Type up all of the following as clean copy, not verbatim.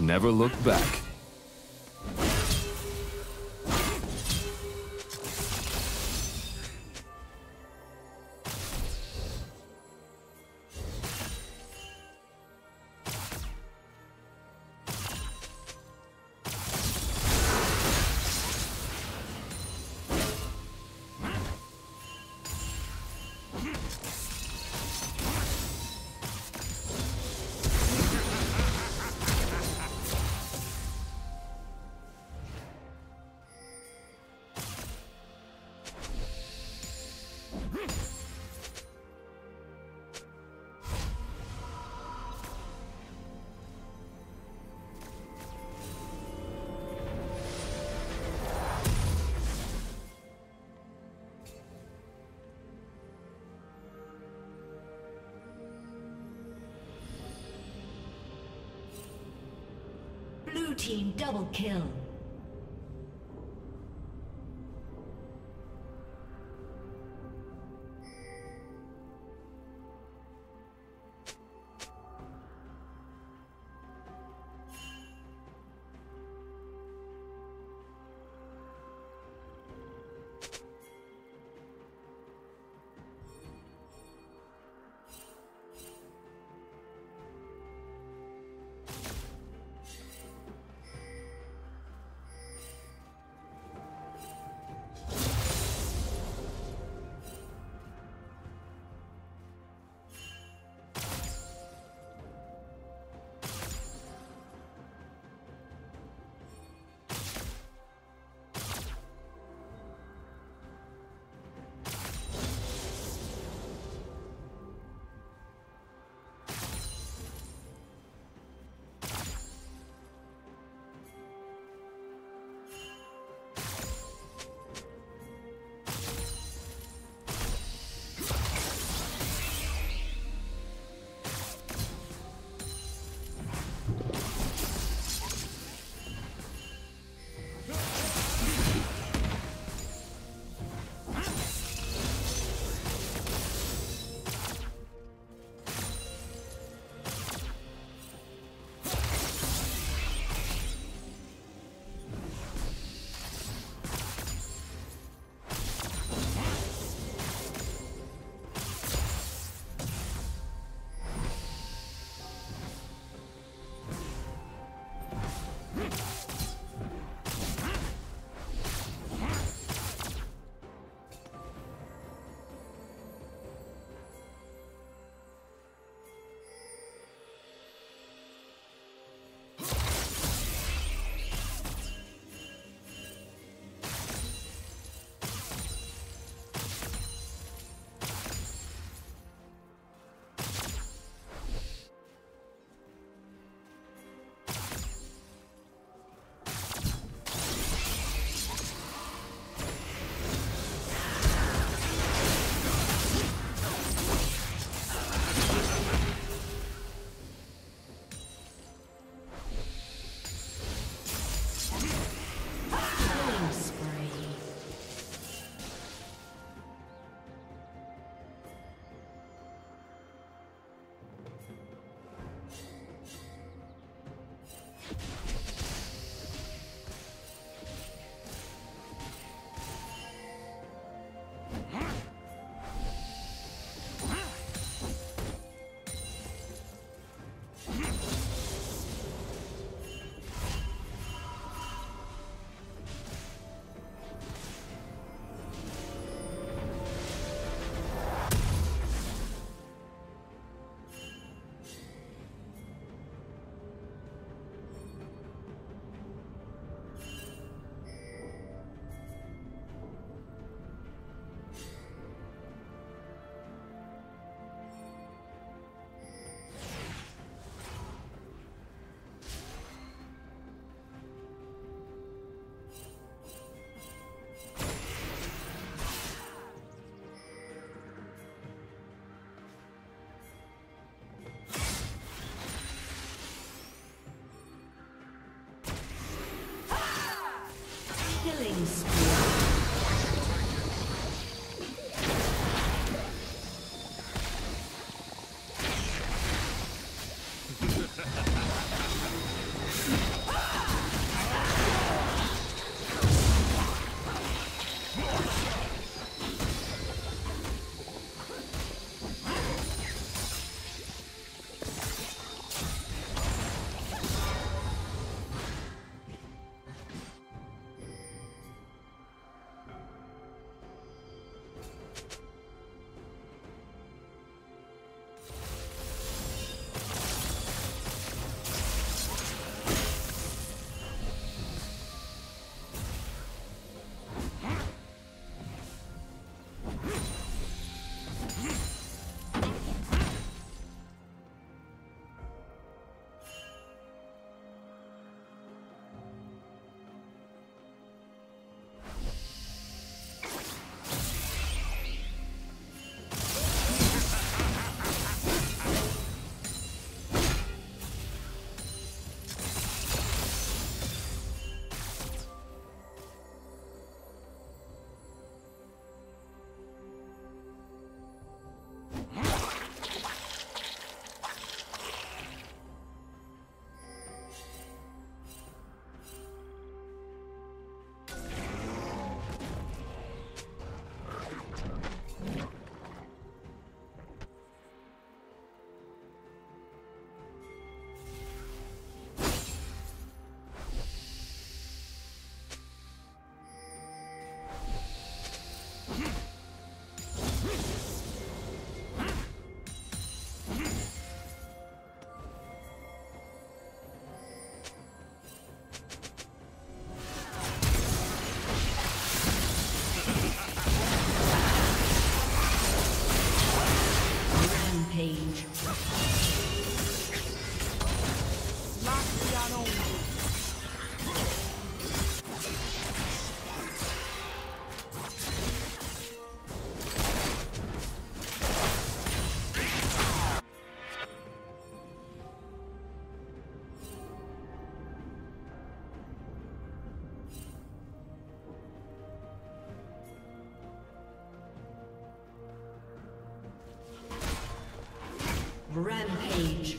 Never look back. Blue team double kill. Rampage.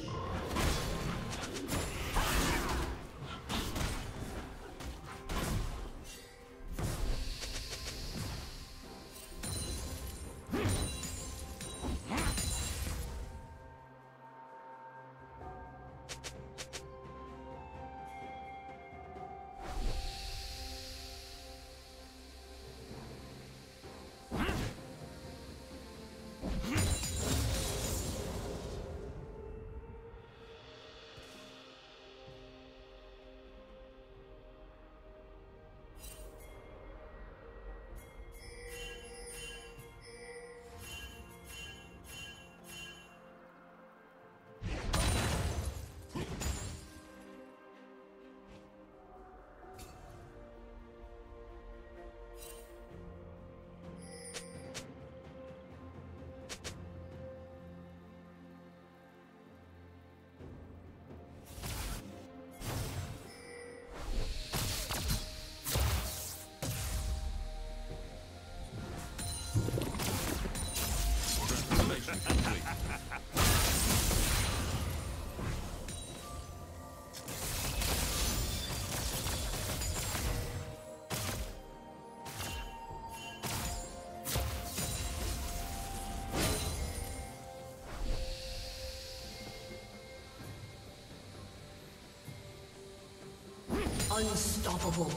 Unstoppable.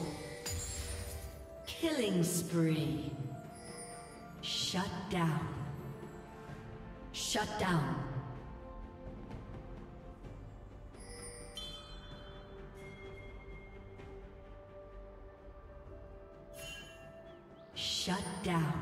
Killing spree. Shut down. Shut down. Shut down.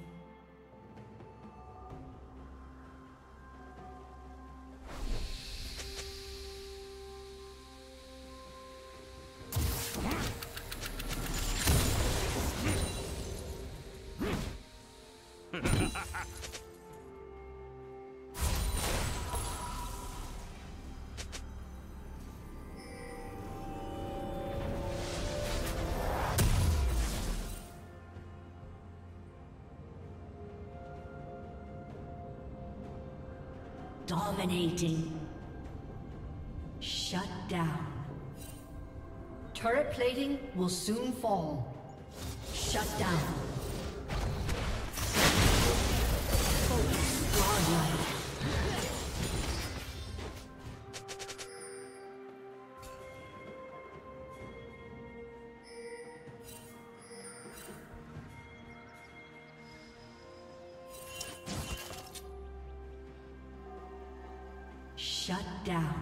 Dominating. Shut down. Turret plating will soon fall. Shut down. Focus godlike. Shut down.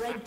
Red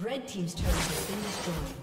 Red team's turret has been destroyed.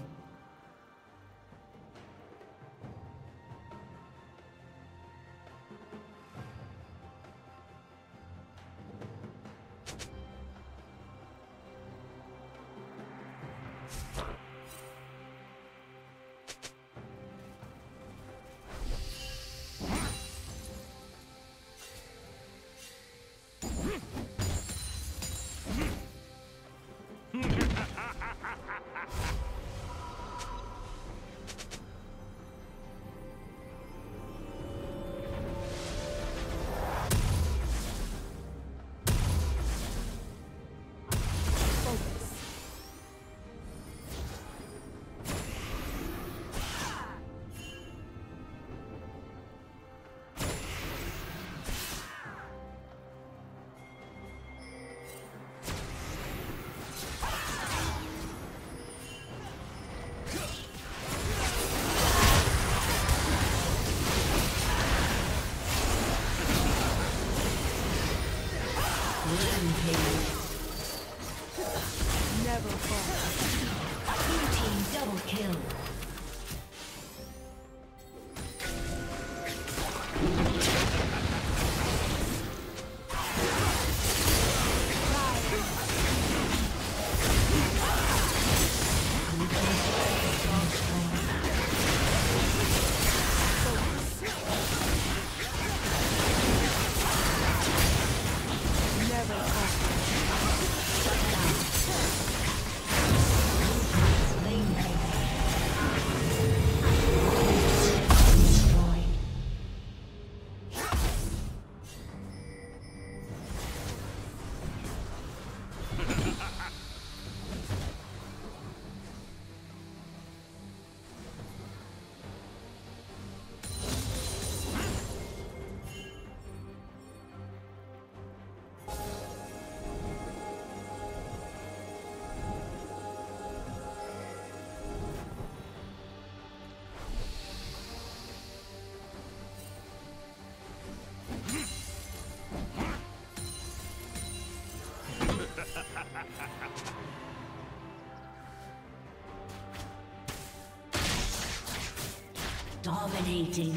Dominating.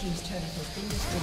Team's turret has been destroyed.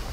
been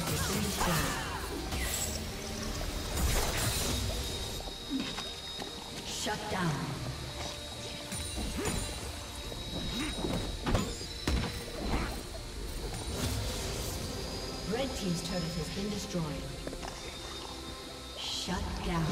destroyed. Shut down. Red Team's turret has been destroyed. Shut down.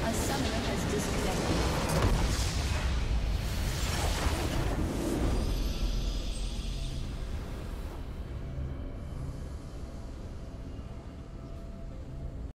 A summoner has disconnected.